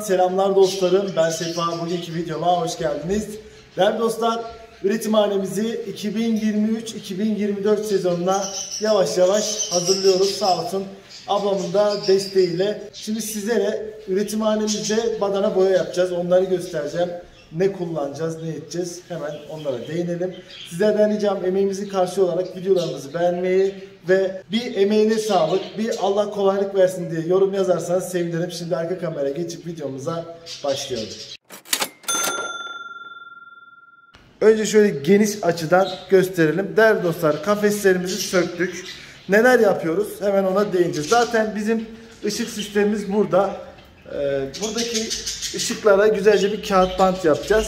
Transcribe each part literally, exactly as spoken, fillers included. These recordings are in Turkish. selamlar dostlarım. Ben Sefa. Bugünkü videoma hoş geldiniz. Değerli dostlar, üretimhanemizi iki bin yirmi üç iki bin yirmi dört sezonuna yavaş yavaş hazırlıyoruz. Sağ olsun ablamın da desteğiyle. Şimdi sizlere üretimhanemizde badana boya yapacağız. Onları göstereceğim. Ne kullanacağız, ne edeceğiz? Hemen onlara değinelim. Sizlerden ricam emeğimizi karşı olarak videolarımızı beğenmeyi ve bir emeğine sağlık, bir Allah kolaylık versin diye yorum yazarsanız sevinirim. Şimdi arka kameraya geçip videomuza başlıyoruz. Önce şöyle geniş açıdan gösterelim. Değerli dostlar, kafeslerimizi söktük. Neler yapıyoruz? Hemen ona değineceğiz. Zaten bizim ışık sistemimiz burada. Buradaki ışıklara güzelce bir kağıt bant yapacağız.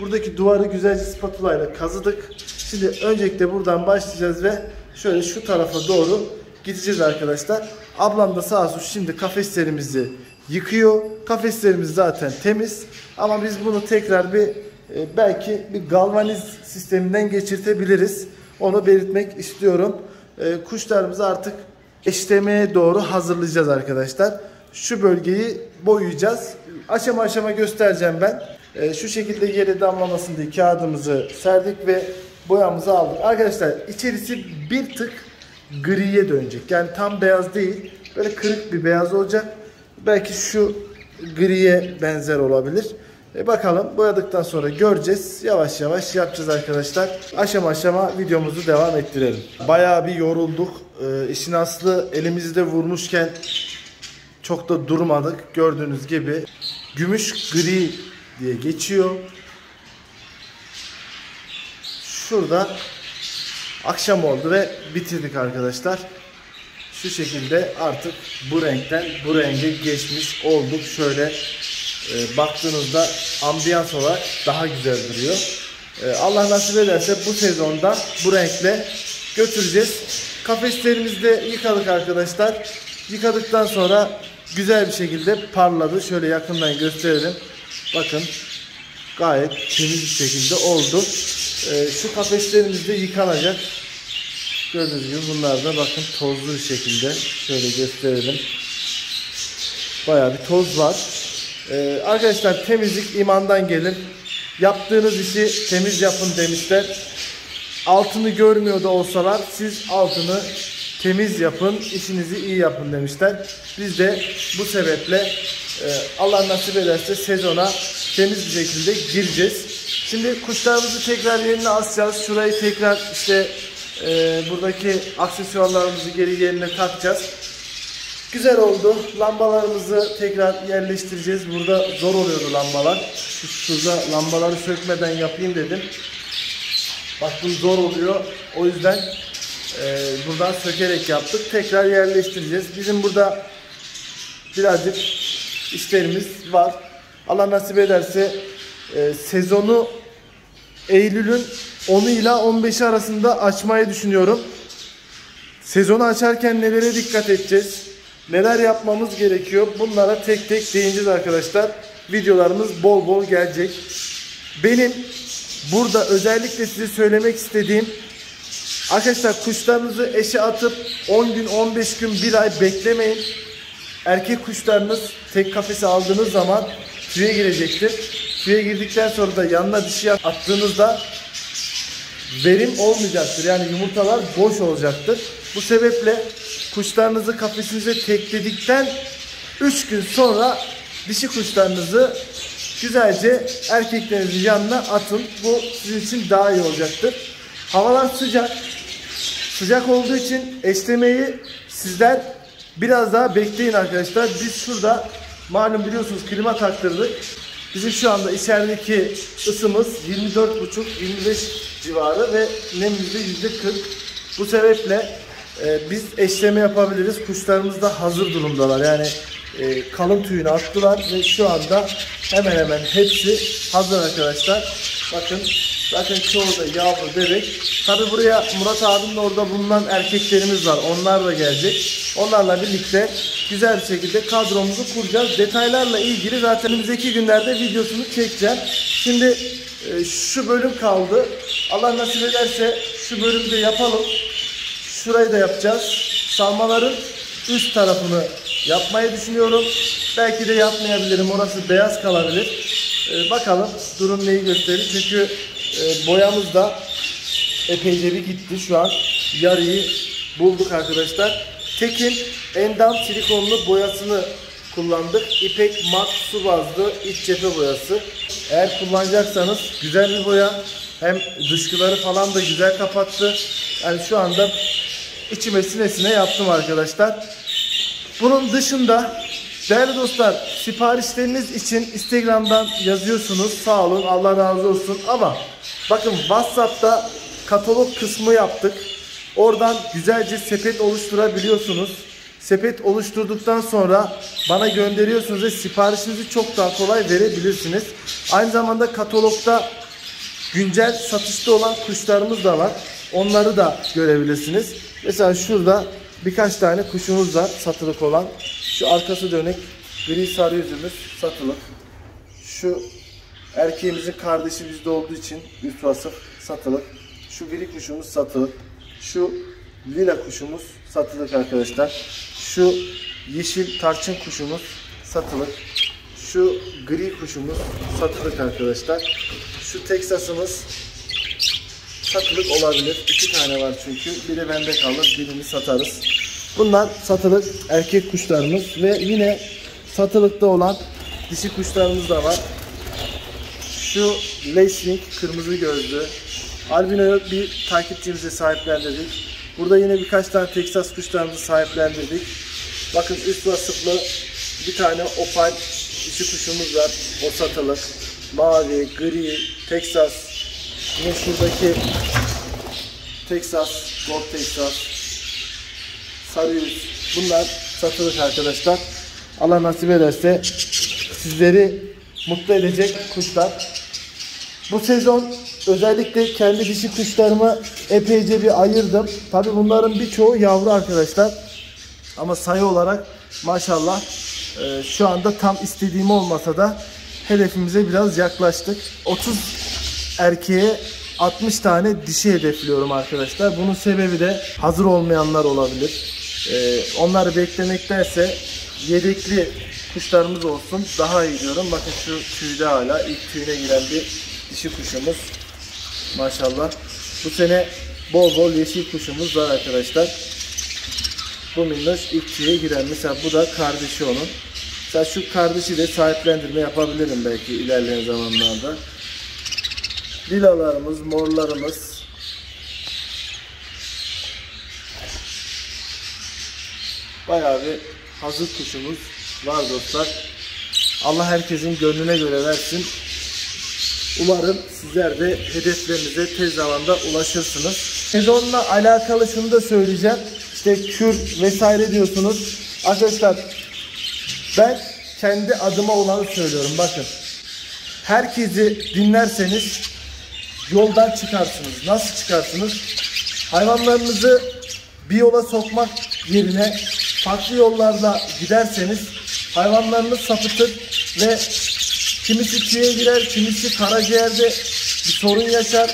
Buradaki duvarı güzelce spatula ile kazıdık. Şimdi öncelikle buradan başlayacağız ve şöyle şu tarafa doğru gideceğiz arkadaşlar. Ablam da sağ olsun şimdi kafeslerimizi yıkıyor. Kafeslerimiz zaten temiz. Ama biz bunu tekrar bir belki bir galvaniz sisteminden geçirtebiliriz. Onu belirtmek istiyorum. Kuşlarımızı artık eşlemeye doğru hazırlayacağız arkadaşlar. Şu bölgeyi boyayacağız. Aşama aşama göstereceğim ben. E, şu şekilde yere damlamasın diye kağıdımızı serdik ve boyamızı aldık. Arkadaşlar, içerisi bir tık griye dönecek. Yani tam beyaz değil. Böyle kırık bir beyaz olacak. Belki şu griye benzer olabilir. E, bakalım boyadıktan sonra göreceğiz. Yavaş yavaş yapacağız arkadaşlar. Aşama aşama videomuzu devam ettirelim. Bayağı bir yorulduk. E, işin aslı elimizi de vurmuşken çok da durmadık. Gördüğünüz gibi gümüş gri diye geçiyor. Şurada akşam oldu ve bitirdik arkadaşlar. Şu şekilde artık bu renkten bu renge geçmiş olduk. Şöyle e, baktığınızda ambiyans olarak daha güzel duruyor. E, Allah nasip ederse bu sezonda bu renkle götüreceğiz. Kafeslerimizi de yıkadık arkadaşlar. Yıkadıktan sonra güzel bir şekilde parladı. Şöyle yakından gösterelim. Bakın, gayet temiz bir şekilde oldu. Ee, şu kafeslerimiz de yıkanacak. Gördüğünüz gibi bunlar da bakın tozlu bir şekilde. Şöyle gösterelim. Bayağı bir toz var. Ee, arkadaşlar, temizlik imandan gelir. Yaptığınız işi temiz yapın demişler. Altını görmüyor da olsalar siz altını temiz yapın, işinizi iyi yapın demişler. Biz de bu sebeple Allah nasip ederse sezona temiz bir şekilde gireceğiz. Şimdi kuşlarımızı tekrar yerine asacağız. Şurayı tekrar işte e, buradaki aksesuarlarımızı geri yerine takacağız. Güzel oldu. Lambalarımızı tekrar yerleştireceğiz. Burada zor oluyordu lambalar. Şurada lambaları sökmeden yapayım dedim. Baktım zor oluyor. O yüzden Ee, buradan sökerek yaptık. Tekrar yerleştireceğiz. Bizim burada birazcık işlerimiz var. Allah nasip ederse e, sezonu Eylül'ün onu ile on beşi arasında açmayı düşünüyorum. Sezonu açarken nelere dikkat edeceğiz? Neler yapmamız gerekiyor? Bunlara tek tek değineceğiz arkadaşlar. Videolarımız bol bol gelecek. Benim burada özellikle size söylemek istediğim, arkadaşlar, kuşlarınızı eşe atıp on gün on beş gün bir ay beklemeyin. Erkek kuşlarınız tek kafese aldığınız zaman tüye girecektir. Tüye girdikten sonra da yanına dişi attığınızda verim olmayacaktır. Yani yumurtalar boş olacaktır. Bu sebeple kuşlarınızı kafesinize tekledikten üç gün sonra dişi kuşlarınızı güzelce erkeklerinizin yanına atın. Bu sizin için daha iyi olacaktır. Havalar sıcak. Sıcak olduğu için esnemeyi sizler biraz daha bekleyin arkadaşlar. Biz şurada malum biliyorsunuz klima taktırdık. Bizim şu anda içerideki ısımız yirmi dört buçuk yirmi beş civarı ve nemimiz de yüzde kırk. Bu sebeple e, biz eşleme yapabiliriz. Kuşlarımız da hazır durumdalar. Yani e, kalın tüyünü attılar ve şu anda hemen hemen hepsi hazır arkadaşlar. Bakın. Zaten çoğu da yavru bebek. Tabi buraya Murat abimle orada bulunan erkeklerimiz var. Onlar da gelecek. Onlarla birlikte güzel bir şekilde kadromuzu kuracağız. Detaylarla ilgili zaten önümüzdeki günlerde videosunu çekeceğim. Şimdi e, şu bölüm kaldı. Allah nasip ederse şu bölümü de yapalım. Şurayı da yapacağız. Salmaların üst tarafını yapmayı düşünüyorum. Belki de yapmayabilirim. Orası beyaz kalabilir. Ee, bakalım durum neyi gösterir. Çünkü e, boyamız da epeyce bir gitti şu an. Yarıyı bulduk arkadaşlar. Tekin endam silikonlu boyasını kullandık. İpek mat su bazlı iç cephe boyası. Eğer kullanacaksanız güzel bir boya. Hem dışkıları falan da güzel kapattı. Yani şu anda içime sinesine yaptım arkadaşlar. Bunun dışında değerli dostlar, siparişleriniz için Instagram'dan yazıyorsunuz. Sağ olun, Allah razı olsun. Ama bakın WhatsApp'ta katalog kısmı yaptık. Oradan güzelce sepet oluşturabiliyorsunuz. Sepet oluşturduktan sonra bana gönderiyorsunuz ve siparişinizi çok daha kolay verebilirsiniz. Aynı zamanda katalogda güncel satışta olan kuşlarımız da var. Onları da görebilirsiniz. Mesela şurada birkaç tane kuşumuz var satılık olan. Şu arkası dönük gri sarı yüzümüz satılık. Şu erkeğimizin kardeşi bizde olduğu için üst vasıf satılık. Şu gri kuşumuz satılık. Şu lila kuşumuz satılık arkadaşlar. Şu yeşil tarçın kuşumuz satılık. Şu gri kuşumuz satılık arkadaşlar. Şu Texas'ımız satılık olabilir. İki tane var çünkü. Biri bende kalır, birini satarız. Bunlar satılık erkek kuşlarımız ve yine satılıkta olan dişi kuşlarımız da var. Şu lacewing kırmızı gözlü. Albino'yu bir takipçimize sahiplendirdik. Burada yine birkaç tane Texas kuşlarımızı sahiplendirdik. Bakın üst vasıflı bir tane opal dişi kuşumuz var. O satılık. Mavi, gri, Texas. Yine şuradaki Texas, Gold Texas. Sarı yüz. Bunlar satılık arkadaşlar. Allah nasip ederse sizleri mutlu edecek kuşlar. Bu sezon özellikle kendi dişi kuşlarımı epeyce bir ayırdım. Tabi bunların birçoğu yavru arkadaşlar. Ama sayı olarak maşallah e, şu anda tam istediğim olmasa da hedefimize biraz yaklaştık. otuz erkeğe altmış tane dişi hedefliyorum arkadaşlar. Bunun sebebi de hazır olmayanlar olabilir. Ee, onları beklemektense yedekli kuşlarımız olsun. Daha iyi diyorum. Bakın şu tüyde hala ilk tüyüne giren bir dişi kuşumuz. Maşallah. Bu sene bol bol yeşil kuşumuz var arkadaşlar. Bu minnoş ilk tüye giren. Mesela bu da kardeşi onun. Mesela şu kardeşi de sahiplendirme yapabilirim belki ilerleyen zamanlarda. Lilalarımız, morlarımız. Bayağı bir hazır kuşumuz var dostlar. Allah herkesin gönlüne göre versin. Umarım sizler de hedeflerinize tez zamanda ulaşırsınız. Sezonla alakalı şunu da söyleyeceğim. İşte kür vesaire diyorsunuz. Arkadaşlar ben kendi adıma olanı söylüyorum. Bakın herkesi dinlerseniz yoldan çıkarsınız. Nasıl çıkarsınız? Hayvanlarınızı bir yola sokmak yerine farklı yollarla giderseniz hayvanlarınız sapıtır ve kimisi tüye girer, kimisi karaciğerde bir sorun yaşar,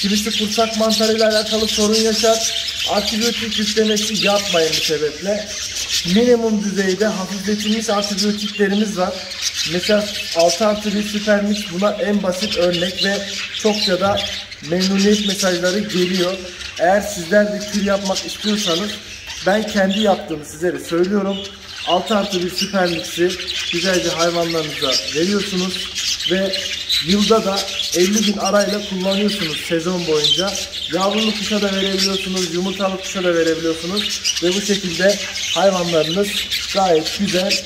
kimisi kursak mantarıyla alakalı sorun yaşar. Antibiyotik yüklemesi yapmayın bu sebeple. Minimum düzeyde hafifletilmiş antibiyotiklerimiz var. Mesela altı artı bir süpermiş, buna en basit örnek ve çokça da memnuniyet mesajları geliyor. Eğer sizler de kür yapmak istiyorsanız ben kendi yaptığımı sizlere söylüyorum. altı artı bir süper mix'i güzelce hayvanlarınıza veriyorsunuz ve yılda da elli gün arayla kullanıyorsunuz sezon boyunca. Yavrulu kuşa da verebiliyorsunuz, yumurtalı kuşa da verebiliyorsunuz ve bu şekilde hayvanlarınız gayet güzel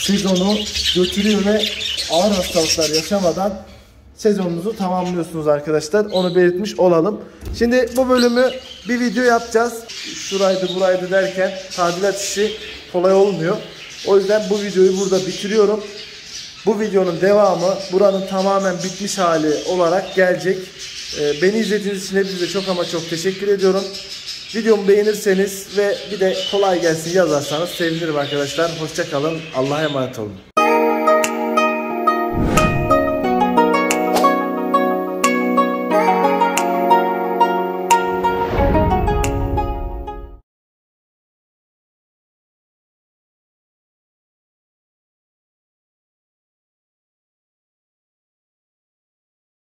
sezonu götürüyor ve ağır hastalıklar yaşamadan sezonunuzu tamamlıyorsunuz arkadaşlar. Onu belirtmiş olalım. Şimdi bu bölümü bir video yapacağız. Şuraydı buraydı derken tadilat işi kolay olmuyor. O yüzden bu videoyu burada bitiriyorum. Bu videonun devamı buranın tamamen bitmiş hali olarak gelecek. Beni izlediğiniz için hepinize çok ama çok teşekkür ediyorum. Videomu beğenirseniz ve bir de kolay gelsin yazarsanız sevinirim arkadaşlar. Hoşça kalın. Allah'a emanet olun.